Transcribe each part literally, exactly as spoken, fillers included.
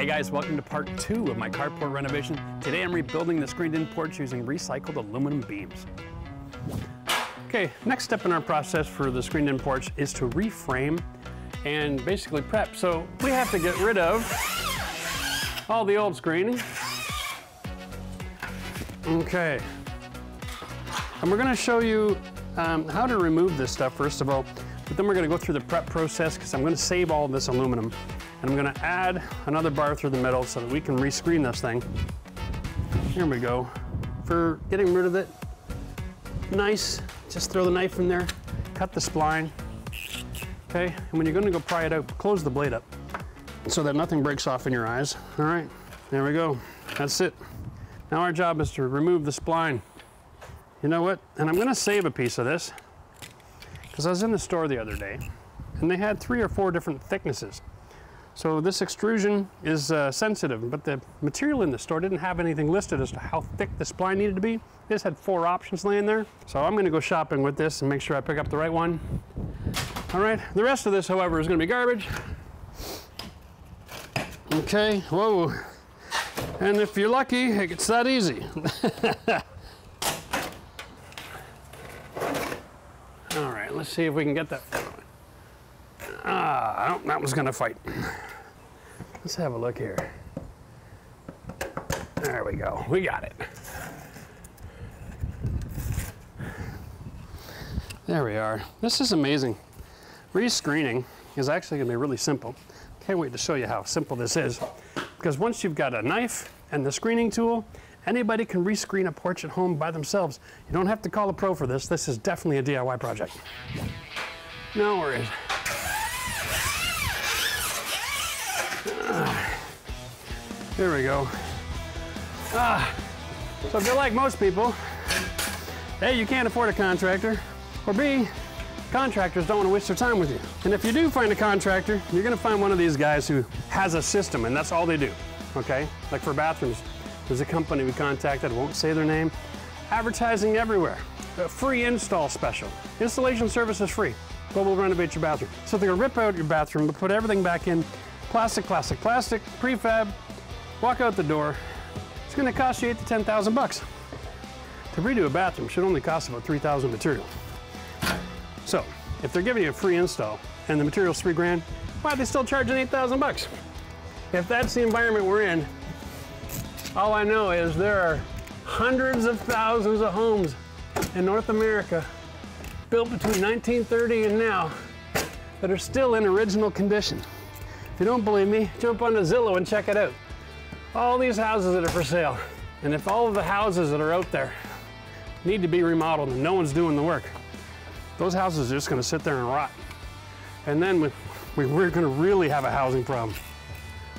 Hey guys, welcome to part two of my carport renovation. Today I'm rebuilding the screened-in porch using recycled aluminum beams. Okay, next step in our process for the screened-in porch is to reframe and basically prep. So we have to get rid of all the old screening. Okay. And we're gonna show you um, how to remove this stuff first of all, but then we're gonna go through the prep process because I'm gonna save all this aluminum. And I'm gonna add another bar through the middle so that we can rescreen this thing. Here we go. For getting rid of it, nice, just throw the knife in there, cut the spline. Okay, and when you're gonna go pry it out, close the blade up so that nothing breaks off in your eyes. All right, there we go, that's it. Now our job is to remove the spline. You know what, and I'm gonna save a piece of this because I was in the store the other day and they had three or four different thicknesses. So this extrusion is uh, sensitive, but the material in the store didn't have anything listed as to how thick the spline needed to be. This had four options laying there. So I'm gonna go shopping with this and make sure I pick up the right one. All right, the rest of this, however, is gonna be garbage. Okay, whoa. And if you're lucky, it's that easy. All right, let's see if we can get that. Ah, that one's gonna fight. Let's have a look here. There we go, we got it. There we are. This is amazing. Rescreening is actually gonna be really simple. Can't wait to show you how simple this is. Because once you've got a knife and the screening tool, anybody can rescreen a porch at home by themselves. You don't have to call a pro for this. This is definitely a D I Y project. No worries. There we go. Ah, so if you're like most people, A, you can't afford a contractor, or B, contractors don't want to waste their time with you. And if you do find a contractor, you're going to find one of these guys who has a system, and that's all they do, okay? Like for bathrooms, there's a company we contacted, I won't say their name, advertising everywhere, a free install special. Installation service is free, but we'll renovate your bathroom. So they're going to rip out your bathroom, but put everything back in, plastic, plastic, plastic, prefab, walk out the door. It's gonna cost you eight to ten thousand bucks. To redo a bathroom should only cost about three thousand material. So if they're giving you a free install and the material's three grand, why are they still charging eight thousand bucks? If that's the environment we're in, all I know is there are hundreds of thousands of homes in North America built between nineteen thirty and now that are still in original condition. If you don't believe me, jump onto Zillow and check it out. All these houses that are for sale, and if all of the houses that are out there need to be remodeled and no one's doing the work, those houses are just gonna sit there and rot. And then we, we, we're gonna really have a housing problem.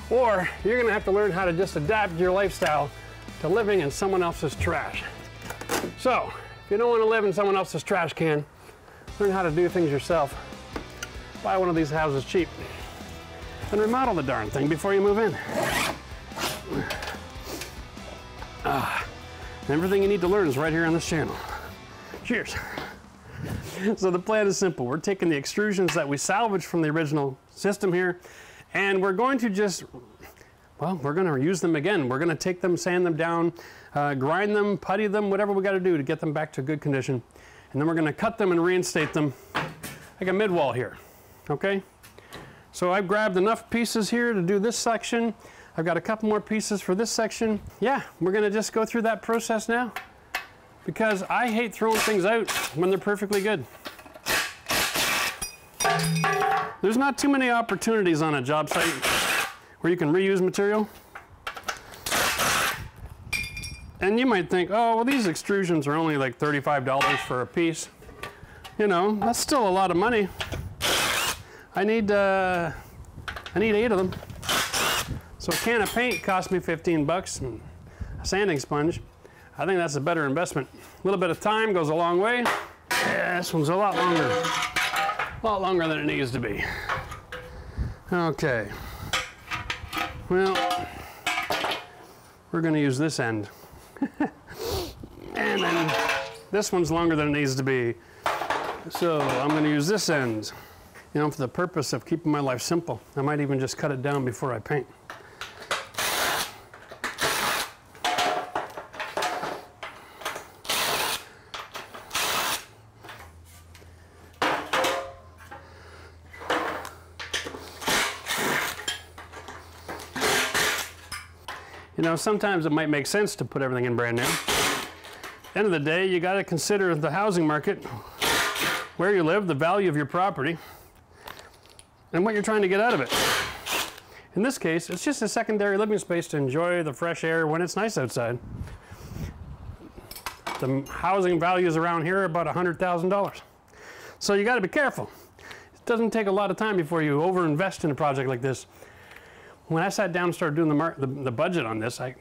Or you're gonna have to learn how to just adapt your lifestyle to living in someone else's trash. So, if you don't wanna live in someone else's trash can, learn how to do things yourself. Buy one of these houses cheap and remodel the darn thing before you move in. Ah, everything you need to learn is right here on this channel. Cheers. So the plan is simple. We're taking the extrusions that we salvaged from the original system here, and we're going to just, well, we're going to use them again. We're going to take them, sand them down, uh, grind them, putty them, whatever we got to do to get them back to good condition. And then we're going to cut them and reinstate them like a mid-wall here, okay? So I've grabbed enough pieces here to do this section. I've got a couple more pieces for this section. Yeah, we're gonna just go through that process now because I hate throwing things out when they're perfectly good. There's not too many opportunities on a job site where you can reuse material. And you might think, oh, well, these extrusions are only like thirty-five dollars for a piece. You know, that's still a lot of money. I need, uh, I need eight of them. So a can of paint cost me fifteen bucks and a sanding sponge. I think that's a better investment. A little bit of time goes a long way. Yeah, this one's a lot longer. A lot longer than it needs to be. Okay. Well, we're gonna use this end. And then this one's longer than it needs to be. So I'm gonna use this end. You know, for the purpose of keeping my life simple. I might even just cut it down before I paint. You know, sometimes it might make sense to put everything in brand new. End of the day, you got to consider the housing market, where you live, the value of your property, and what you're trying to get out of it. In this case, it's just a secondary living space to enjoy the fresh air when it's nice outside. The housing values around here are about one hundred thousand dollars. So you got to be careful. It doesn't take a lot of time before you overinvest in a project like this. When I sat down and started doing the, mar the, the budget on this, I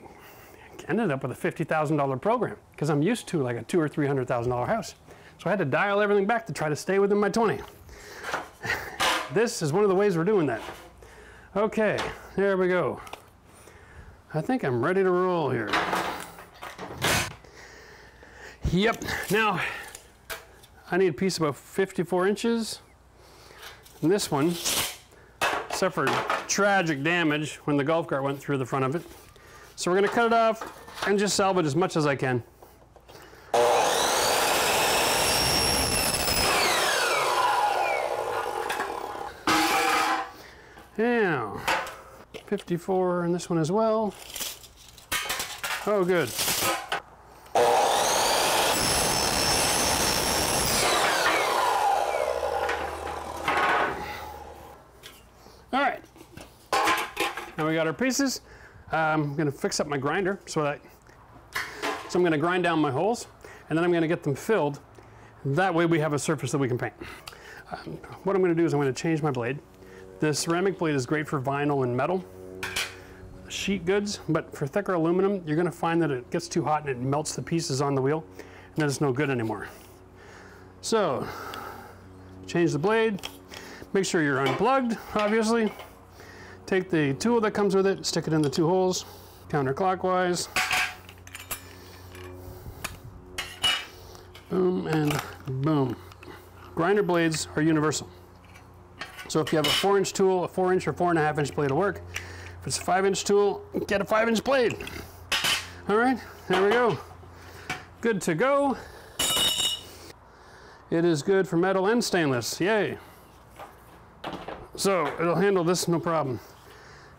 ended up with a fifty thousand dollar program because I'm used to like a two or three hundred thousand dollar house. So I had to dial everything back to try to stay within my twenty. This is one of the ways we're doing that. Okay, there we go. I think I'm ready to roll here. Yep, now I need a piece about fifty-four inches. And this one suffered tragic damage when the golf cart went through the front of it. So we're gonna cut it off and just salvage as much as I can. Now, fifty-four in this one as well. Oh, good. All right, now we got our pieces. I'm going to fix up my grinder so that so I'm going to grind down my holes and then I'm going to get them filled. That way we have a surface that we can paint. Um, what I'm going to do is I'm going to change my blade. This ceramic blade is great for vinyl and metal sheet goods, but for thicker aluminum, you're going to find that it gets too hot and it melts the pieces on the wheel and then it's no good anymore. So change the blade, make sure you're unplugged, obviously. Take the tool that comes with it, stick it in the two holes, counterclockwise. Boom and boom. Grinder blades are universal. So if you have a four inch tool, a four inch or four and a half inch blade will work. If it's a five inch tool, get a five inch blade. All right, there we go. Good to go. It is good for metal and stainless, yay. So it'll handle this, no problem.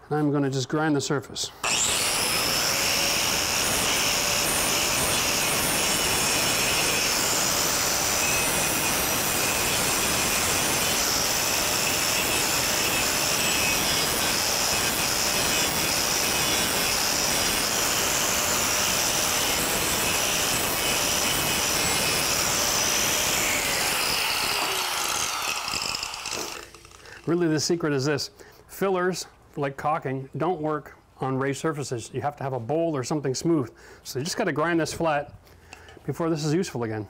I'm going to just grind the surface. Really, the secret is this. Fillers, like caulking, don't work on raised surfaces. You have to have a bowl or something smooth. So you just got to grind this flat before this is useful again.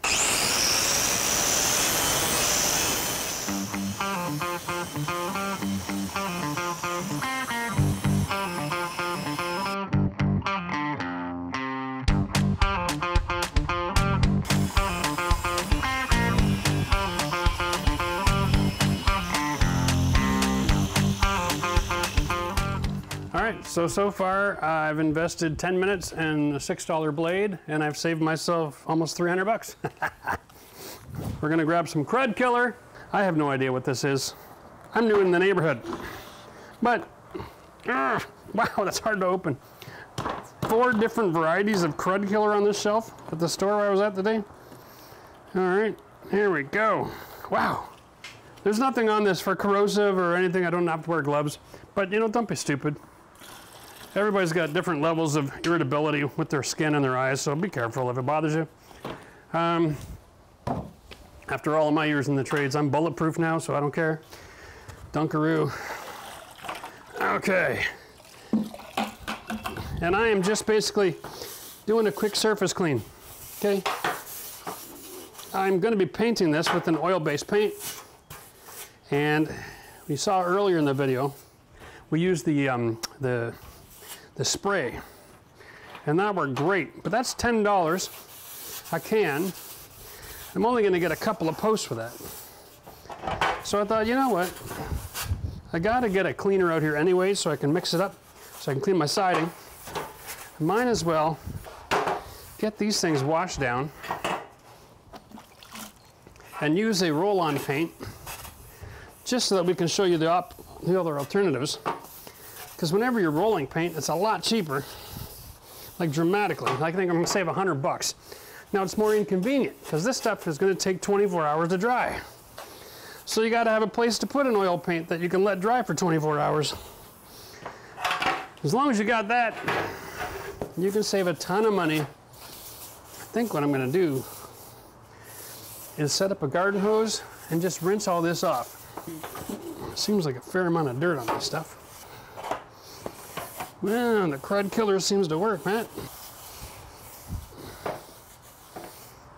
So, so far, uh, I've invested ten minutes and a six dollar blade, and I've saved myself almost three hundred bucks. We're gonna grab some crud killer. I have no idea what this is. I'm new in the neighborhood. But, uh, wow, that's hard to open. Four different varieties of crud killer on this shelf at the store I was at today. All right, here we go. Wow, there's nothing on this for corrosive or anything. I don't have to wear gloves, but you know, don't be stupid. Everybody's got different levels of irritability with their skin and their eyes, so be careful if it bothers you. Um, after all of my years in the trades, I'm bulletproof now, so I don't care. Dunkaroo. Okay. And I am just basically doing a quick surface clean, okay? I'm gonna be painting this with an oil-based paint. And we saw earlier in the video, we used the, um, the, the spray, and that worked great, but that's ten dollars a can. I'm only gonna get a couple of posts for that. So I thought, you know what? I gotta get a cleaner out here anyway so I can mix it up, so I can clean my siding. I might as well get these things washed down and use a roll-on paint just so that we can show you the, op the other alternatives. Because whenever you're rolling paint, it's a lot cheaper like dramatically. I think I'm gonna save a hundred bucks. Now it's more inconvenient because this stuff is gonna take twenty-four hours to dry. So you gotta have a place to put an oil paint that you can let dry for twenty-four hours. As long as you got that, you can save a ton of money. I think what I'm gonna do is set up a garden hose and just rinse all this off. Seems like a fair amount of dirt on this stuff. Man, the crud killer seems to work, Matt.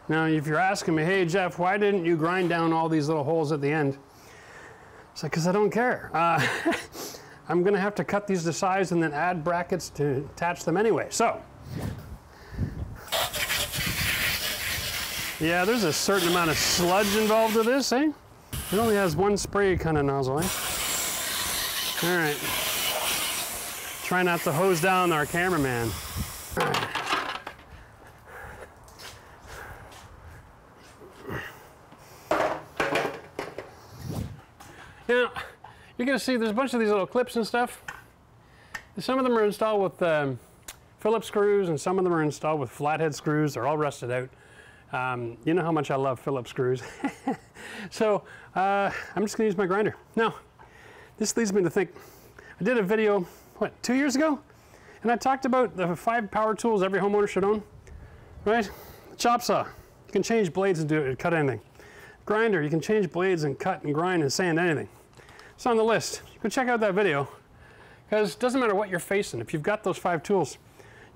Now, if you're asking me, hey, Jeff, why didn't you grind down all these little holes at the end? It's like, because I don't care. Uh, I'm gonna have to cut these to size and then add brackets to attach them anyway, so. Yeah, there's a certain amount of sludge involved with this, eh? It only has one spray kind of nozzle, eh? All right. Try not to hose down our cameraman. All right. Now, you're gonna see there's a bunch of these little clips and stuff. Some of them are installed with um, Phillips screws and some of them are installed with flathead screws. They're all rusted out. Um, you know how much I love Phillips screws. So uh, I'm just gonna use my grinder. Now, this leads me to think, I did a video, what, two years ago? And I talked about the five power tools every homeowner should own, right? The chop saw, you can change blades and do it, cut anything. Grinder, you can change blades and cut and grind and sand anything. It's on the list. Go check out that video, because it doesn't matter what you're facing. If you've got those five tools,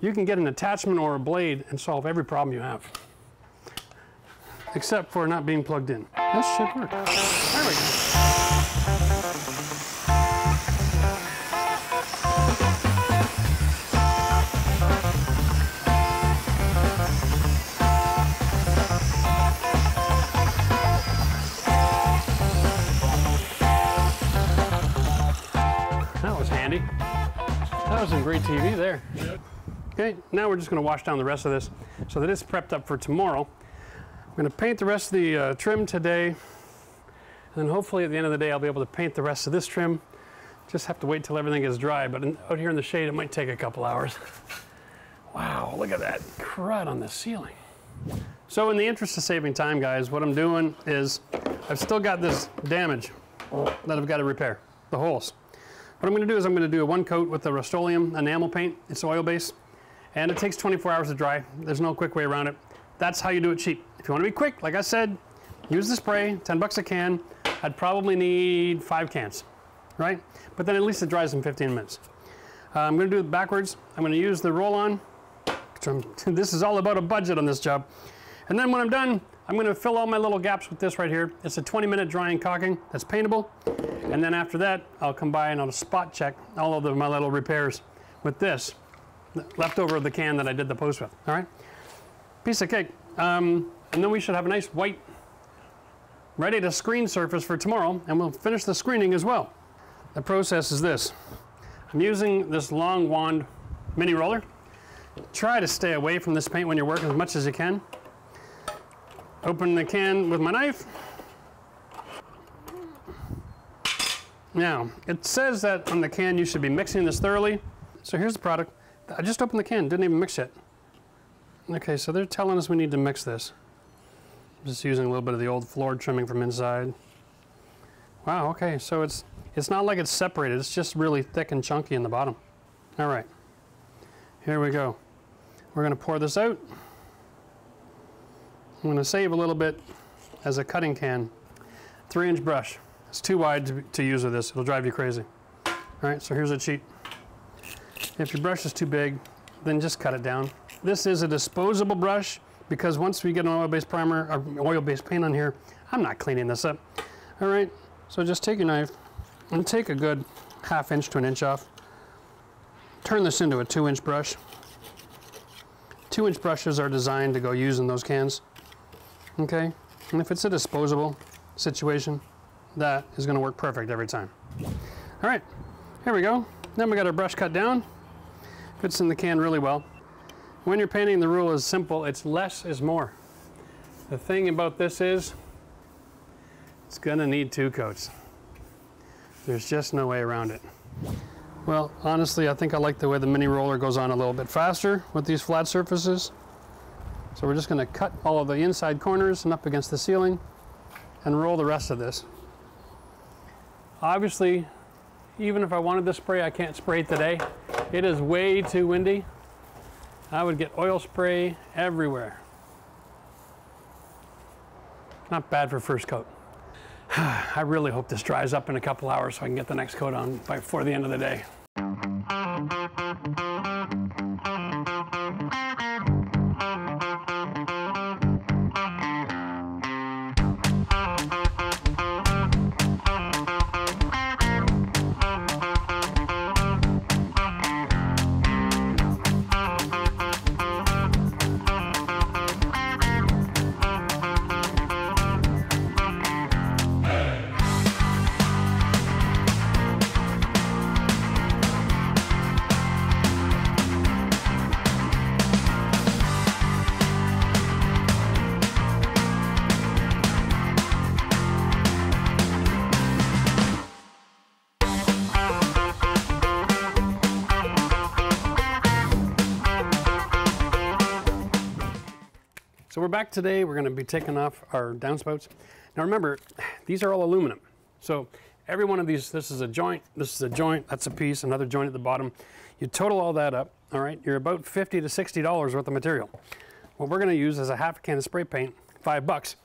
you can get an attachment or a blade and solve every problem you have, except for not being plugged in. That should work. There we go. That was some great T V there. Yep. Okay, now we're just gonna wash down the rest of this so that it's prepped up for tomorrow. I'm gonna paint the rest of the uh, trim today, and then hopefully at the end of the day I'll be able to paint the rest of this trim. Just have to wait till everything is dry, but in, out here in the shade it might take a couple hours. Wow, look at that crud on the ceiling. So in the interest of saving time, guys, what I'm doing is I've still got this damage that I've got to repair, the holes. What I'm gonna do is I'm gonna do a one coat with the Rust-Oleum enamel paint. It's oil-based, and it takes twenty-four hours to dry. There's no quick way around it. That's how you do it cheap. If you wanna be quick, like I said, use the spray, ten bucks a can. I'd probably need five cans, right? But then at least it dries in fifteen minutes. Uh, I'm gonna do it backwards. I'm gonna use the roll-on. This is all about a budget on this job. And then when I'm done, I'm gonna fill all my little gaps with this right here. It's a twenty minute drying caulking that's paintable. And then after that, I'll come by and I'll spot check all of the, my little repairs with this leftover of the can that I did the post with, all right? Piece of cake. Um, and then we should have a nice white, ready to screen surface for tomorrow, and we'll finish the screening as well. The process is this. I'm using this long wand mini roller. Try to stay away from this paint when you're working as much as you can. Open the can with my knife. Now, it says that on the can you should be mixing this thoroughly. So here's the product. I just opened the can, didn't even mix it. Okay, so they're telling us we need to mix this. I'm just using a little bit of the old floor trimming from inside. Wow, okay, so it's, it's not like it's separated. It's just really thick and chunky in the bottom. All right, here we go. We're gonna pour this out. I'm gonna save a little bit as a cutting can. Three inch brush. It's too wide to, to use with this. It'll drive you crazy. All right, so here's a cheat. If your brush is too big, then just cut it down. This is a disposable brush because once we get an oil-based primer, or oil-based paint on here, I'm not cleaning this up. All right, so just take your knife and take a good half inch to an inch off. Turn this into a two inch brush. Two inch brushes are designed to go use in those cans. Okay, and if it's a disposable situation, that is gonna work perfect every time. All right, here we go. Then we got our brush cut down. Fits in the can really well. When you're painting, the rule is simple. It's less is more. The thing about this is, it's gonna need two coats. There's just no way around it. Well, honestly, I think I like the way the mini roller goes on a little bit faster with these flat surfaces. So we're just going to cut all of the inside corners and up against the ceiling and roll the rest of this. Obviously, even if I wanted to spray, I can't spray it today. It is way too windy. I would get oil spray everywhere. Not bad for first coat. I really hope this dries up in a couple hours so I can get the next coat on by, before the end of the day. So we're back today. We're going to be taking off our downspouts. Now remember, these are all aluminum. So every one of these, this is a joint, this is a joint, that's a piece, another joint at the bottom. You total all that up, all right? You're about fifty to sixty dollars worth of material. What we're going to use is a half can of spray paint, five bucks.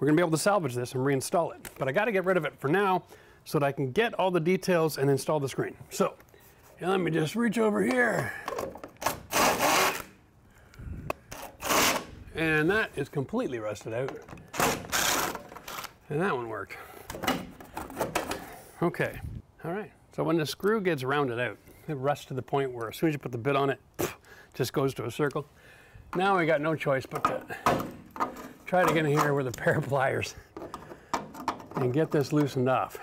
We're going to be able to salvage this and reinstall it. But I got to get rid of it for now so that I can get all the details and install the screen. So let me just reach over here. And that is completely rusted out. And that one worked. Okay, all right. So when the screw gets rounded out, it rusts to the point where as soon as you put the bit on it, it just goes to a circle. Now we got no choice but to try to get in here with a pair of pliers and get this loosened off.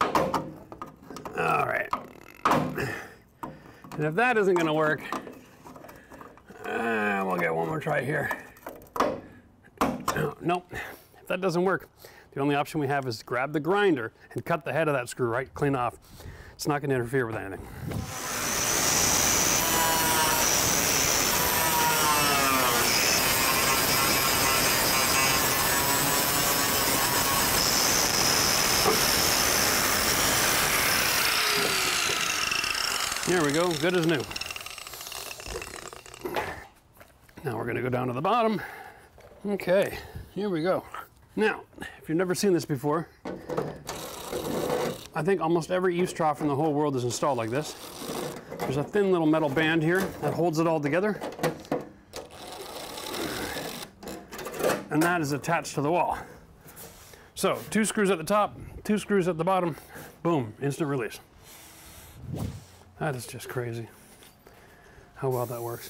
All right. And if that isn't gonna work, uh, we'll get one more try here. Nope, if that doesn't work, the only option we have is grab the grinder and cut the head of that screw right clean off. It's not going to interfere with anything. There we go, good as new. Now we're going to go down to the bottom. Okay, here we go. Now, if you've never seen this before, I think almost every eaves trough in the whole world is installed like this. There's a thin little metal band here that holds it all together. And that is attached to the wall. So, two screws at the top, two screws at the bottom, boom, instant release. That is just crazy how well that works.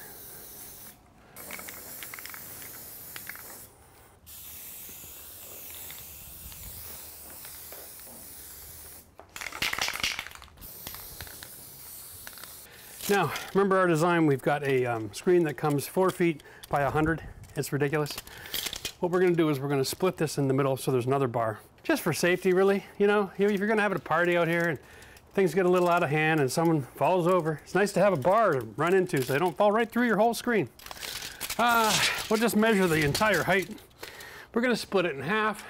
Now, remember our design, we've got a um, screen that comes four feet by one hundred. It's ridiculous. What we're gonna do is we're gonna split this in the middle so there's another bar. Just for safety, really. You know, if you're gonna have a party out here and things get a little out of hand and someone falls over, it's nice to have a bar to run into so they don't fall right through your whole screen. Uh, we'll just measure the entire height. We're gonna split it in half.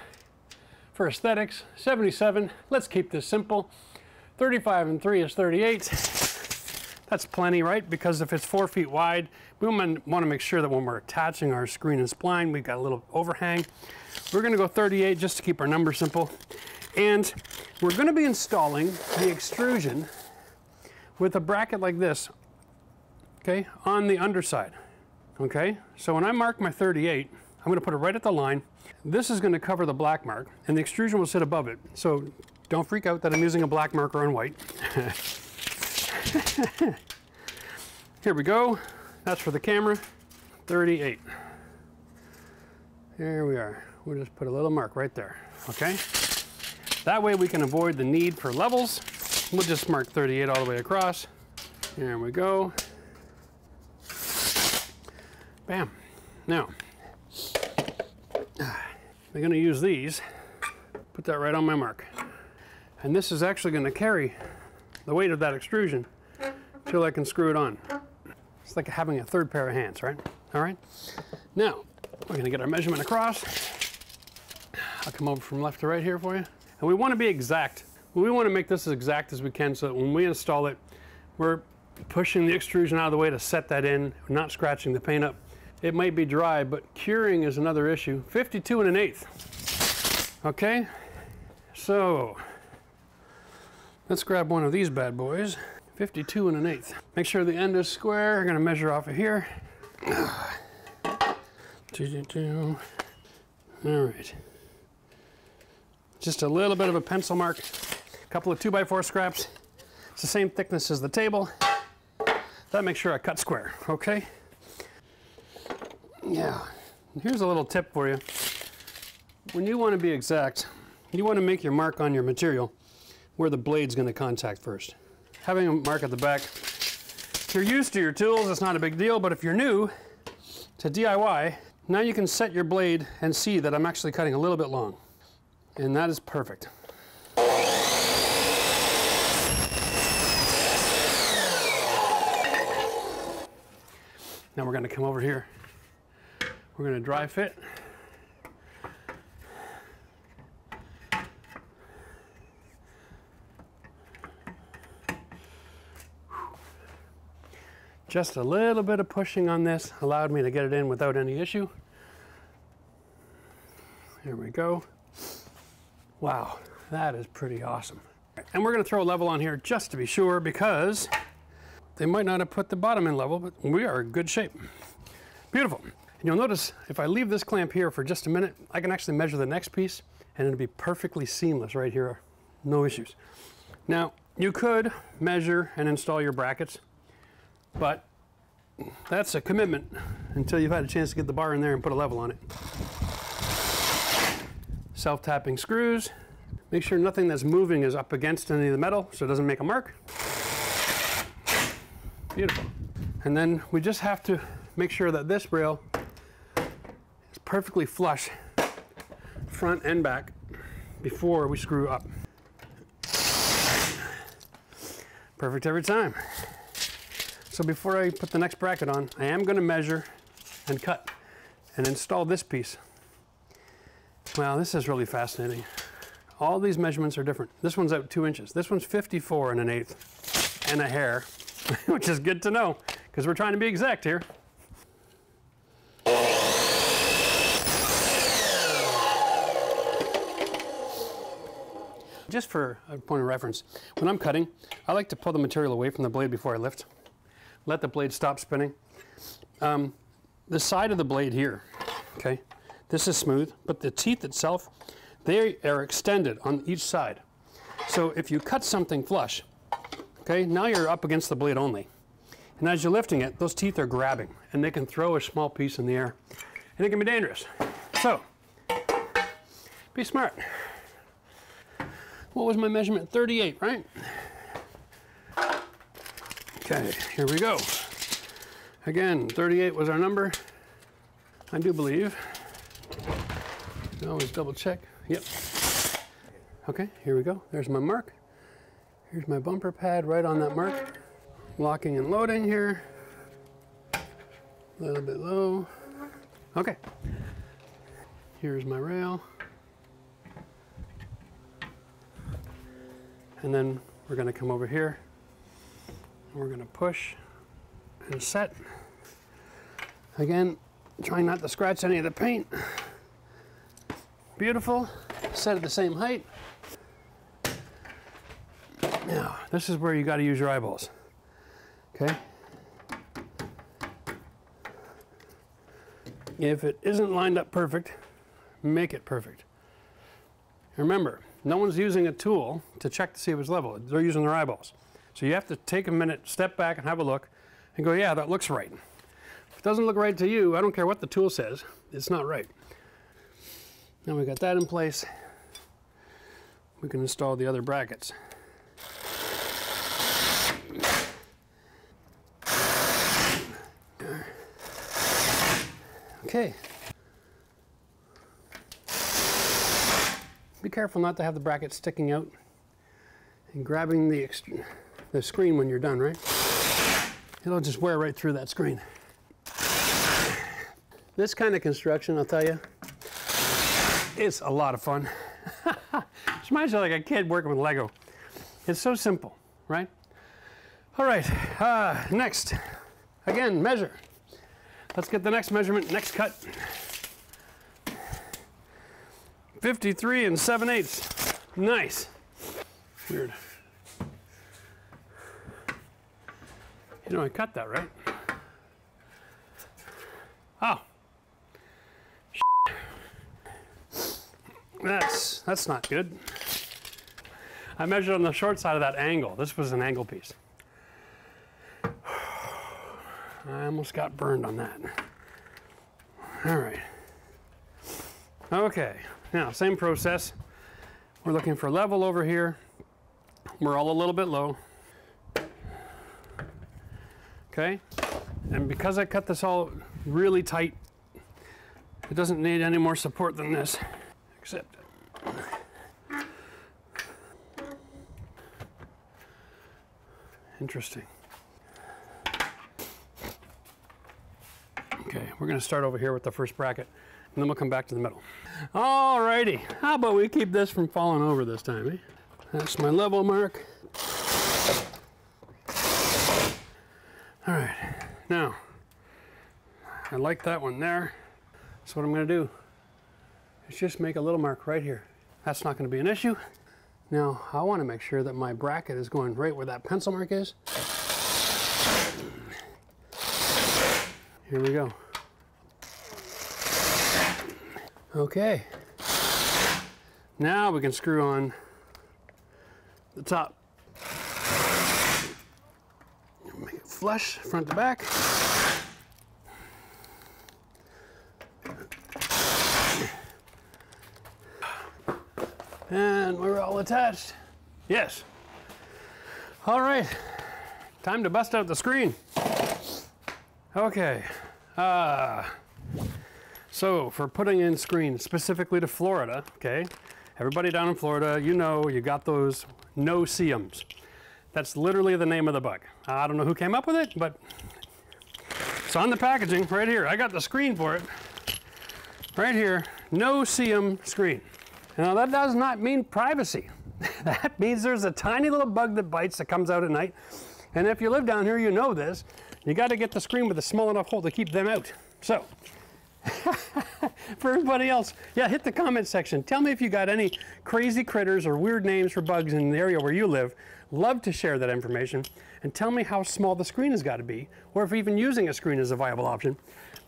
For aesthetics, seventy-seven. Let's keep this simple. thirty-five and three is thirty-eight. That's plenty, right? Because if it's four feet wide, we want to make sure that when we're attaching our screen and spline, we've got a little overhang. We're going to go thirty-eight just to keep our number simple. And we're going to be installing the extrusion with a bracket like this, okay, on the underside, okay? So when I mark my thirty-eight, I'm going to put it right at the line. This is going to cover the black mark, and the extrusion will sit above it. So don't freak out that I'm using a black marker on white. Here we go. That's for the camera. thirty-eight. Here we are. We'll just put a little mark right there. Okay? That way we can avoid the need for levels. We'll just mark thirty-eight all the way across. There we go. Bam. Now, I'm going to use these. Put that right on my mark. And this is actually going to carry the weight of that extrusion till I can screw it on. It's like having a third pair of hands, right? All right. Now, we're gonna get our measurement across. I'll come over from left to right here for you. And we wanna be exact. We wanna make this as exact as we can so that when we install it, we're pushing the extrusion out of the way to set that in, not scratching the paint up. It might be dry, but curing is another issue. fifty-two and an eighth. Okay, so let's grab one of these bad boys. fifty-two and an eighth. Make sure the end is square. We're gonna measure off of here. All right. Just a little bit of a pencil mark. A couple of two by four scraps. It's the same thickness as the table. That makes sure I cut square, okay? Yeah, here's a little tip for you. When you want to be exact, you want to make your mark on your material where the blade's going to contact first. Having a mark at the back, if you're used to your tools, it's not a big deal, but if you're new to D I Y, now you can set your blade and see that I'm actually cutting a little bit long. And that is perfect. Now we're going to come over here. We're going to dry fit. Just a little bit of pushing on this allowed me to get it in without any issue. There we go. Wow, that is pretty awesome. And we're going to throw a level on here just to be sure, because they might not have put the bottom in level, but we are in good shape. Beautiful. And you'll notice if I leave this clamp here for just a minute, I can actually measure the next piece and it'll be perfectly seamless right here, no issues. Now, you could measure and install your brackets, but that's a commitment until you've had a chance to get the bar in there and put a level on it. Self-tapping screws. Make sure nothing that's moving is up against any of the metal so it doesn't make a mark. Beautiful. And then we just have to make sure that this rail perfectly flush front and back before we screw up. Perfect every time. So before I put the next bracket on, I am going to measure and cut and install this piece. Wow, this is really fascinating. All these measurements are different. This one's out two inches. This one's fifty-four and an eighth and a hair, which is good to know because we're trying to be exact here. Just for a point of reference, when I'm cutting, I like to pull the material away from the blade before I lift. Let the blade stop spinning. Um, the side of the blade here, okay, this is smooth, but the teeth itself, they are extended on each side. So if you cut something flush, okay, now you're up against the blade only. And as you're lifting it, those teeth are grabbing, and they can throw a small piece in the air, and it can be dangerous. So, be smart. What was my measurement? thirty-eight, right? Okay, here we go. Again, thirty-eight was our number. I do believe. Always double check. Yep. Okay, here we go. There's my mark. Here's my bumper pad right on that mark. Locking and loading here. A little bit low. Okay. Here's my rail. And then we're going to come over here, we're going to push and set. Again, trying not to scratch any of the paint. Beautiful, set at the same height. Now, this is where you got to use your eyeballs, okay? If it isn't lined up perfect, make it perfect. Remember, no one's using a tool to check to see if it's level. They're using their eyeballs. So you have to take a minute, step back and have a look and go, yeah, that looks right. If it doesn't look right to you, I don't care what the tool says, it's not right. Now we got that in place. We can install the other brackets. Okay. Be careful not to have the bracket sticking out and grabbing the, the screen when you're done, right? It'll just wear right through that screen. This kind of construction, I'll tell you, it's a lot of fun. It reminds you like a kid working with Lego. It's so simple, right? All right, uh, next. Again, measure. Let's get the next measurement, next cut. fifty-three and seven eighths. Nice. Weird. You know, I cut that, right? Oh. That's, that's not good. I measured on the short side of that angle. This was an angle piece. I almost got burned on that. All right. Okay, now same process. We're looking for level over here. We're all a little bit low. Okay, and because I cut this all really tight, it doesn't need any more support than this, except. Interesting. Okay, we're gonna start over here with the first bracket, and then we'll come back to the middle. Alrighty, how about we keep this from falling over this time, eh? That's my level mark. Alright, now, I like that one there, so what I'm gonna do is just make a little mark right here. That's not gonna be an issue. Now, I wanna make sure that my bracket is going right where that pencil mark is. Here we go. Okay. Now we can screw on the top. Make it flush, front to back. And we're all attached. Yes. All right. Time to bust out the screen. Okay, uh, so for putting in screens specifically to Florida, okay, everybody down in Florida, you know you got those no-see-ums. That's literally the name of the bug. I don't know who came up with it, but it's on the packaging right here. I got the screen for it right here, no-see-um screen. Now that does not mean privacy. That means there's a tiny little bug that bites that comes out at night, and if you live down here, you know this. You got to get the screen with a small enough hole to keep them out. So, for everybody else, yeah, hit the comment section. Tell me if you got any crazy critters or weird names for bugs in the area where you live. Love to share that information. And tell me how small the screen has got to be, or if even using a screen is a viable option.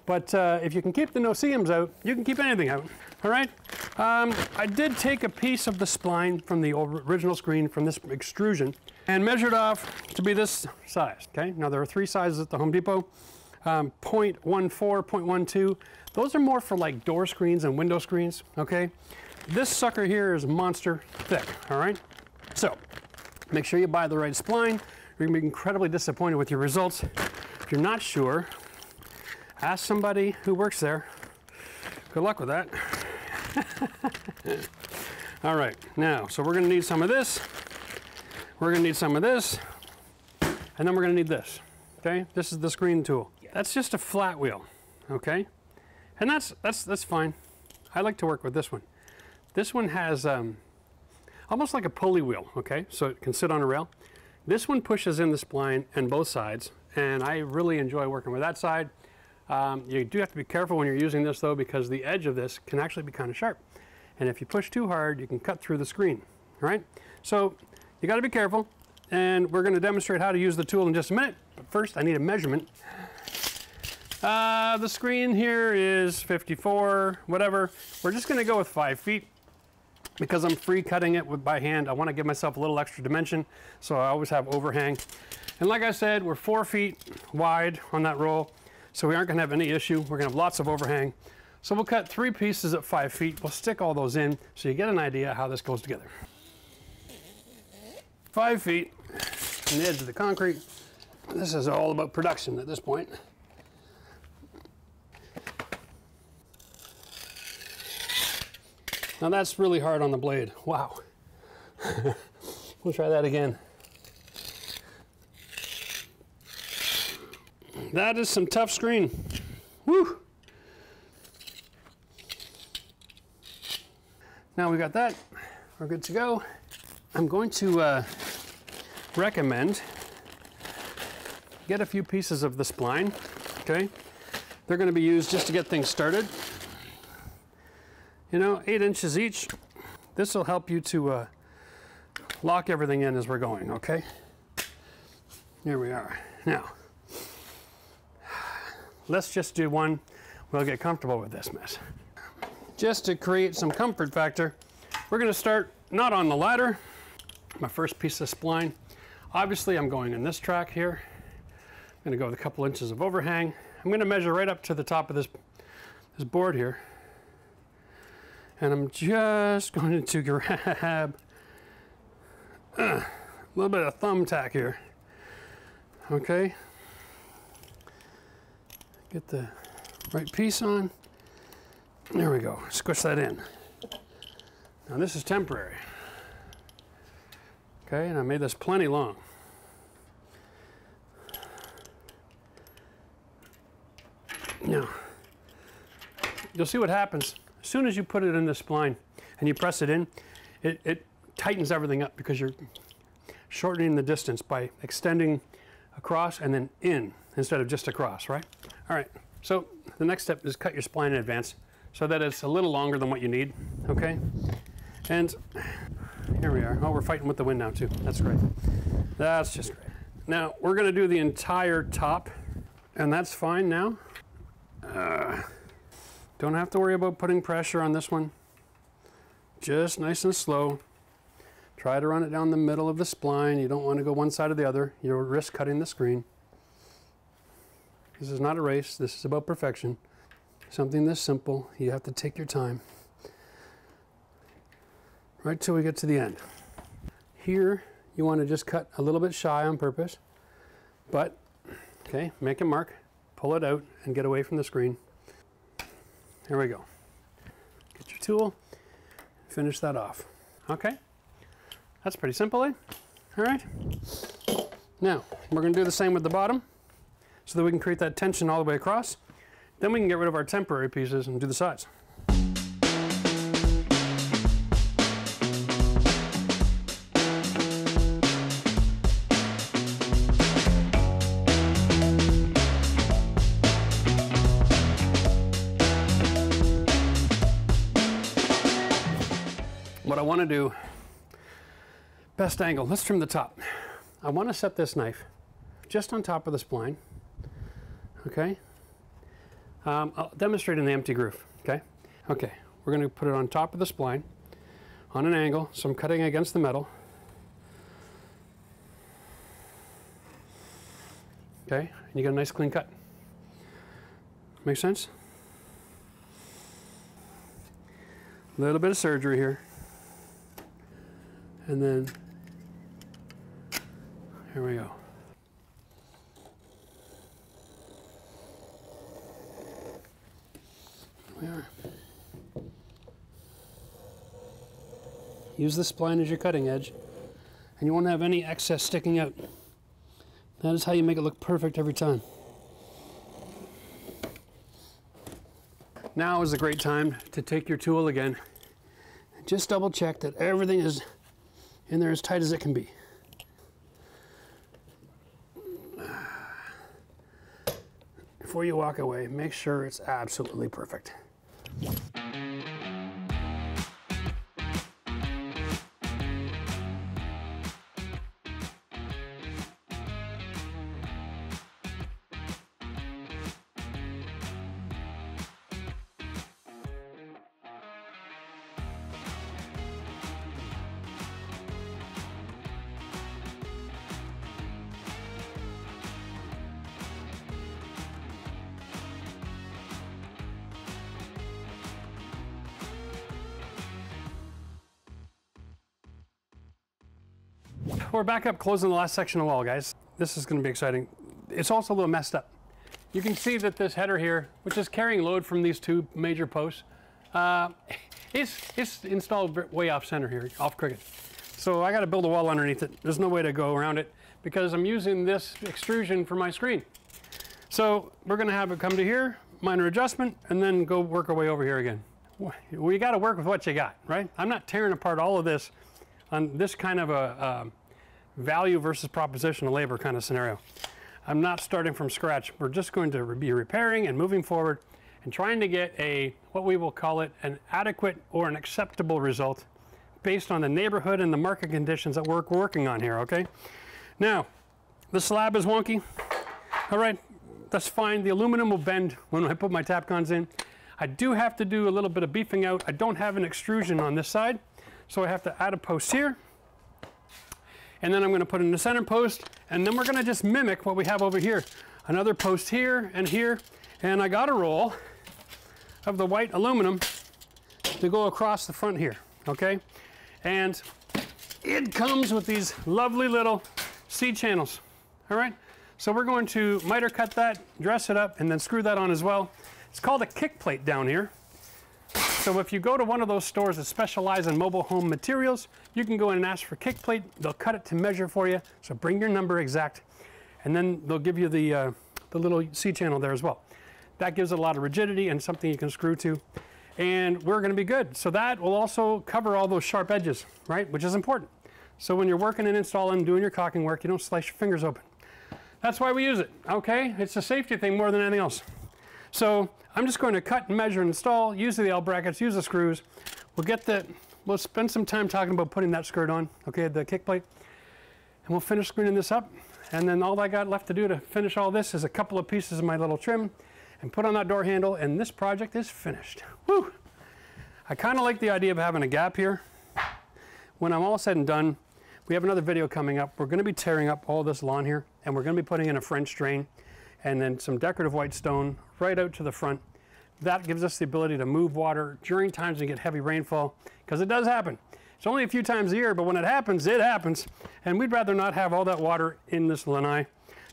But uh, if you can keep the no-see-ums out, you can keep anything out. All right? Um, I did take a piece of the spline from the original screen from this extrusion and measured off to be this size, okay? Now there are three sizes at the Home Depot, um, zero point one four, zero point one two. Those are more for like door screens and window screens, okay? This sucker here is monster thick, all right? So make sure you buy the right spline. You're gonna be incredibly disappointed with your results. If you're not sure, ask somebody who works there. Good luck with that. All right, now, so we're gonna need some of this. We're gonna need some of this. And then we're gonna need this, okay? This is the screen tool. That's just a flat wheel, okay? And that's, that's, that's fine. I like to work with this one. This one has um, almost like a pulley wheel, okay? So it can sit on a rail. This one pushes in the spline and both sides, and I really enjoy working with that side. Um, you do have to be careful when you're using this though, because the edge of this can actually be kind of sharp. And if you push too hard, you can cut through the screen, all right? So you gotta be careful, and we're gonna demonstrate how to use the tool in just a minute. But first, I need a measurement. Uh, the screen here is fifty-four, whatever. We're just gonna go with five feet because I'm free cutting it with, by hand. I wanna give myself a little extra dimension, so I always have overhang. And like I said, we're four feet wide on that roll. So we aren't gonna have any issue. We're gonna have lots of overhang. So we'll cut three pieces at five feet. We'll stick all those in so you get an idea how this goes together. Five feet on the edge of the concrete. This is all about production at this point. Now that's really hard on the blade. Wow. We'll try that again. that is some tough screen. Woo! Now we got that, we're good to go. I'm going to uh, recommend get a few pieces of the spline, okay? They're gonna be used just to get things started. You know, eight inches each. This will help you to uh, lock everything in as we're going, okay? Here we are. Now, let's just do one. We'll get comfortable with this mess. Just to create some comfort factor, we're gonna start not on the ladder. My first piece of spline. Obviously, I'm going in this track here. I'm gonna go with a couple inches of overhang. I'm gonna measure right up to the top of this, this board here. And I'm just going to grab uh, a little bit of thumbtack here. Okay. Get the right piece on. There we go, squish that in. Now this is temporary. Okay, and I made this plenty long. Now, you'll see what happens. As soon as you put it in the spline and you press it in, it, it tightens everything up because you're shortening the distance by extending across and then in instead of just across, right? All right, so the next step is cut your spline in advance, so that it's a little longer than what you need, okay? And here we are. Oh, we're fighting with the wind now too. That's great. That's just great. Now, we're gonna do the entire top, and that's fine now. Uh, don't have to worry about putting pressure on this one. Just nice and slow. Try to run it down the middle of the spline. You don't wanna go one side or the other. You'll risk cutting the screen. This is not a race. This is about perfection. Something this simple, you have to take your time. Right till we get to the end. Here, you want to just cut a little bit shy on purpose, but, okay, make a mark, pull it out, and get away from the screen. Here we go. Get your tool, finish that off. Okay, that's pretty simple, eh? All right. Now, we're gonna do the same with the bottom, so that we can create that tension all the way across. Then we can get rid of our temporary pieces and do the sides. What I want to do, best angle, let's trim the top. I want to set this knife just on top of the spline, okay? Um, I'll demonstrate in the empty groove, okay? Okay, we're gonna put it on top of the spline on an angle, so I'm cutting against the metal. Okay, and you get a nice clean cut. Make sense? A little bit of surgery here. And then, here we go. Use the spline as your cutting edge, and you won't have any excess sticking out. That is how you make it look perfect every time. Now is a great time to take your tool again and just double check that everything is in there as tight as it can be. Before you walk away, make sure it's absolutely perfect. We're back up closing the last section of the wall, guys. This is going to be exciting. It's also a little messed up. You can see that this header here, which is carrying load from these two major posts, uh, it's, it's installed way off center here, off crooked. So I got to build a wall underneath it. There's no way to go around it because I'm using this extrusion for my screen. So we're going to have it come to here, minor adjustment, and then go work our way over here again. We got to work with what you got, right? I'm not tearing apart all of this on this kind of a uh, value versus proposition of labor kind of scenario. I'm not starting from scratch. We're just going to be repairing and moving forward and trying to get a, what we will call it, an adequate or an acceptable result based on the neighborhood and the market conditions that we're working on here, okay? Now, the slab is wonky. All right, that's fine. The aluminum will bend when I put my tap guns in. I do have to do a little bit of beefing out. I don't have an extrusion on this side, so I have to add a post here. And then I'm going to put in the center post, and then we're going to just mimic what we have over here. Another post here and here, and I got a roll of the white aluminum to go across the front here, okay? And it comes with these lovely little C-channels, all right? So we're going to miter cut that, dress it up, and then screw that on as well. It's called a kick plate down here. So if you go to one of those stores that specialize in mobile home materials, you can go in and ask for kick plate. They'll cut it to measure for you. So bring your number exact, and then they'll give you the, uh, the little C-channel there as well. That gives it a lot of rigidity and something you can screw to. And we're gonna be good. So that will also cover all those sharp edges, right? Which is important. So when you're working and installing, doing your caulking work, you don't slice your fingers open. That's why we use it, okay? It's a safety thing more than anything else. So I'm just going to cut and measure and install, use the L brackets, use the screws. We'll get the, we'll spend some time talking about putting that skirt on, okay, the kick plate. And we'll finish screening this up. And then all I got left to do to finish all this is a couple of pieces of my little trim and put on that door handle, and this project is finished. Woo! I kind of like the idea of having a gap here. When I'm all said and done, we have another video coming up. We're going to be tearing up all this lawn here, and we're going to be putting in a French drain and then some decorative white stone right out to the front. That gives us the ability to move water during times we get heavy rainfall, because it does happen. It's only a few times a year, but when it happens, it happens. And we'd rather not have all that water in this lanai.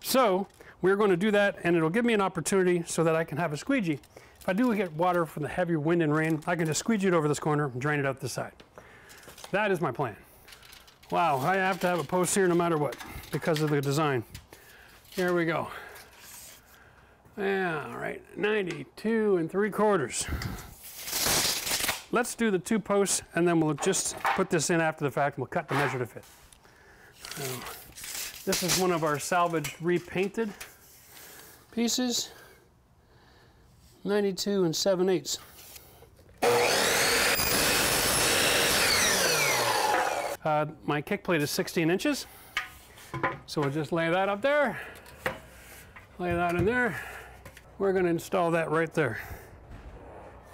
So we're going to do that, and it'll give me an opportunity so that I can have a squeegee. If I do get water from the heavy wind and rain, I can just squeegee it over this corner and drain it out this side. That is my plan. Wow, I have to have a post here no matter what because of the design. Here we go. Yeah, all right, ninety-two and three quarters. Let's do the two posts, and then we'll just put this in after the fact, and we'll cut the measure to fit. So, this is one of our salvaged repainted pieces. ninety-two and seven eighths. Uh, my kick plate is sixteen inches, so we'll just lay that up there, lay that in there. We're going to install that right there.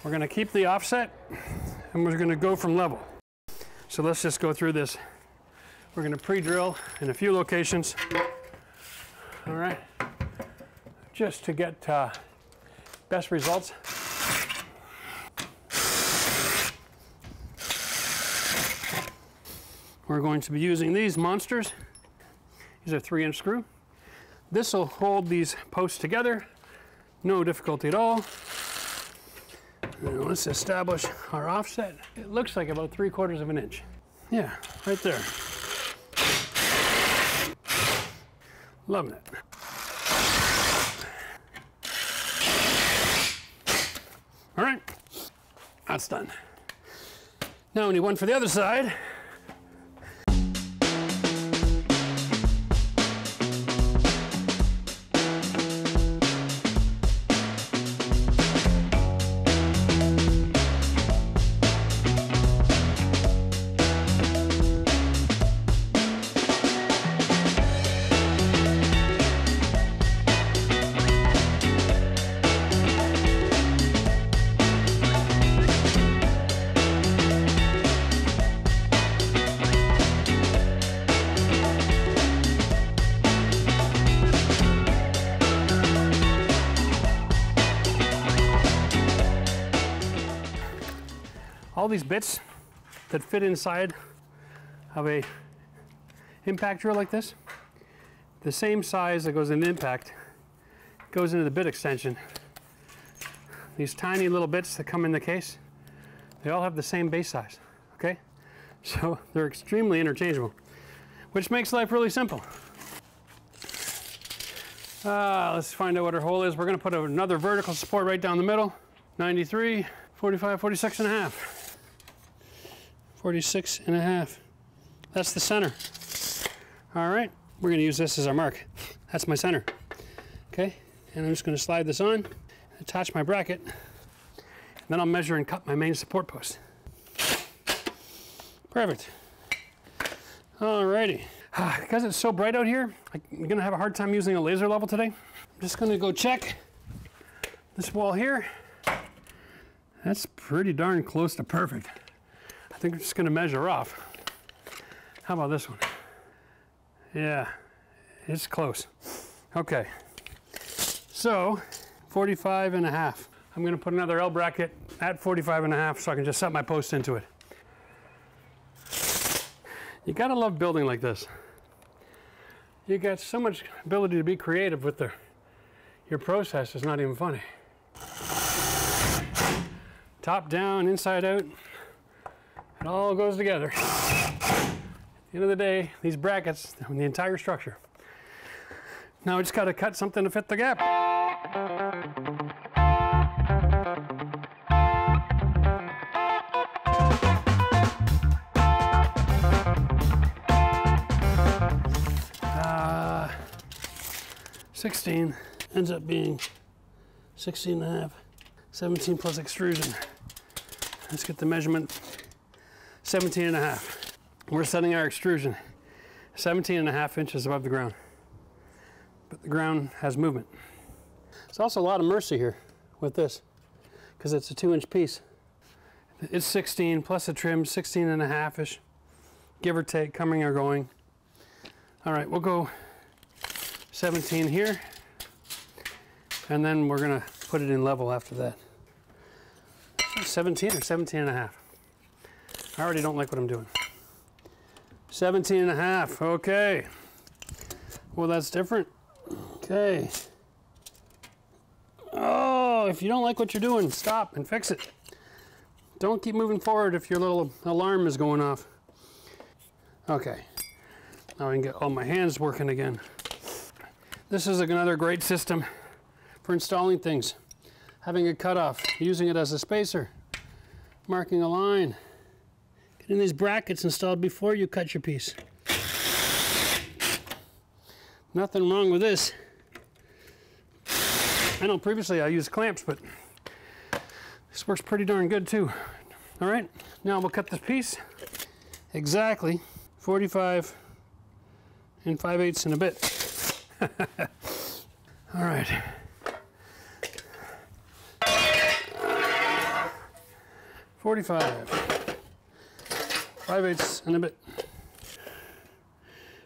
We're going to keep the offset, and we're going to go from level. So let's just go through this. We're going to pre-drill in a few locations, all right, just to get uh, best results. We're going to be using these monsters. These are three inch screw. This will hold these posts together. No difficulty at all. And let's establish our offset. It looks like about three quarters of an inch. Yeah, right there. Loving it. All right, that's done. Now we need one for the other side. All these bits that fit inside of a impact drill like this, the same size that goes into impact goes into the bit extension. These tiny little bits that come in the case, they all have the same base size, okay? So they're extremely interchangeable, which makes life really simple. Uh, let's find out what our hole is. We're going to put another vertical support right down the middle. ninety-three, forty-five, forty-six and a half. forty-six and a half. That's the center. All right, we're going to use this as our mark. That's my center. Okay, and I'm just going to slide this on, attach my bracket, and then I'll measure and cut my main support post. Perfect. Alrighty. Because it's so bright out here, I'm gonna have a hard time using a laser level today. I'm just gonna go check this wall here. That's pretty darn close to perfect. I think I'm just gonna measure off. How about this one? Yeah, it's close. Okay, so forty-five and a half. I'm gonna put another L bracket at forty-five and a half so I can just set my post into it. You gotta love building like this. You got so much ability to be creative with the, your process, it's not even funny. Top down, inside out, it all goes together. At the end of the day, these brackets, the entire structure. Now we just gotta cut something to fit the gap. sixteen ends up being sixteen and a half, seventeen plus extrusion. Let's get the measurement, seventeen and a half. We're setting our extrusion seventeen and a half inches above the ground, but the ground has movement. There's also a lot of mercy here with this because it's a two inch piece. It's sixteen plus a trim, sixteen and a half-ish, give or take, coming or going. All right, we'll go seventeen here, and then we're gonna put it in level after that. seventeen or seventeen and a half. I already don't like what I'm doing. seventeen and a half, okay. Well, that's different, okay. Oh, if you don't like what you're doing, stop and fix it. Don't keep moving forward if your little alarm is going off. Okay, now I can get all my hands working again. This is another great system for installing things. Having a cutoff, using it as a spacer, marking a line, getting these brackets installed before you cut your piece. Nothing wrong with this. I know previously I used clamps, but this works pretty darn good too. All right, now we'll cut this piece exactly forty-five and five eighths and a bit. All right. forty-five, five eighths and a bit.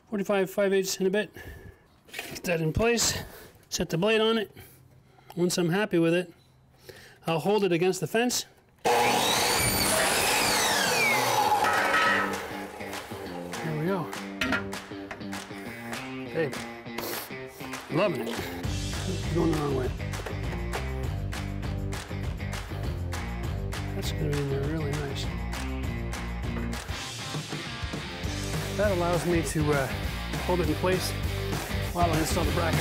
forty-five, five eighths and a bit. Get that in place. Set the blade on it. Once I'm happy with it, I'll hold it against the fence. There we go. Hey. Loving it. Going the wrong way. That's going to be in there really nice. That allows me to uh, hold it in place while I install the bracket.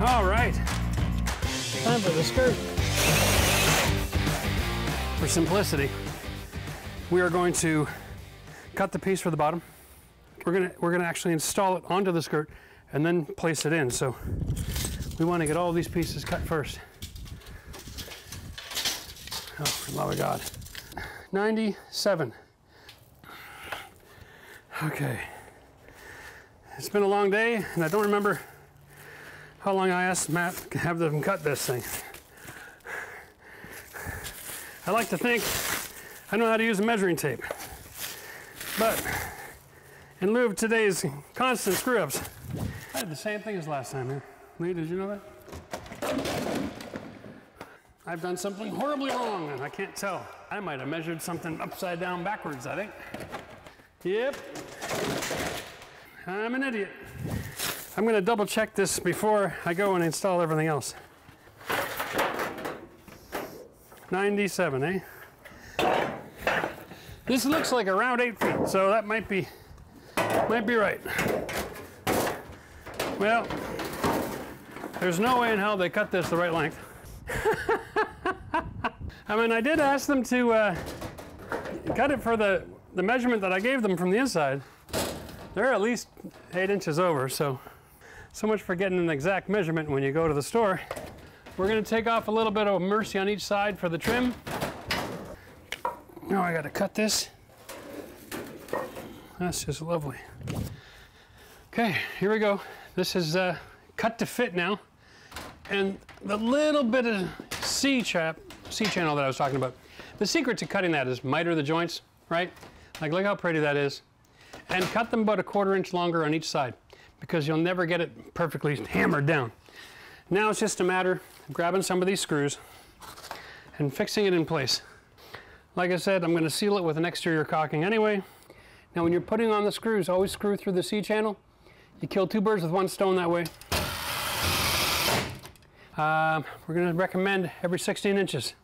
All right, time for the skirt. For simplicity, we are going to cut the piece for the bottom. We're gonna we're gonna actually install it onto the skirt and then place it in. So we want to get all these pieces cut first. Oh, for the love of God! ninety-seven. Okay. It's been a long day, and I don't remember how long I asked Matt to have them cut this thing. I like to think I know how to use a measuring tape, but in lieu of today's constant screw-ups, I did the same thing as last time. Lee, did you know that? I've done something horribly wrong, and I can't tell. I might have measured something upside down backwards, I think. Yep. I'm an idiot. I'm gonna double check this before I go and install everything else. ninety-seven, eh? This looks like around eight feet, so that might be, might be right. Well, there's no way in hell they cut this the right length. I mean, I did ask them to uh, cut it for the, the measurement that I gave them from the inside. They're at least eight inches over, so so much for getting an exact measurement when you go to the store. We're gonna take off a little bit of mercy on each side for the trim. Now I gotta cut this. That's just lovely. Okay, here we go. This is uh, cut to fit now. And the little bit of C-chap, C-channel that I was talking about, the secret to cutting that is miter the joints, right? Like, look how pretty that is. And cut them about a quarter inch longer on each side, because you'll never get it perfectly hammered down. Now it's just a matter of grabbing some of these screws and fixing it in place. Like I said, I'm going to seal it with an exterior caulking anyway. Now when you're putting on the screws, always screw through the C-channel. You kill two birds with one stone that way. Um, we're going to recommend every sixteen inches.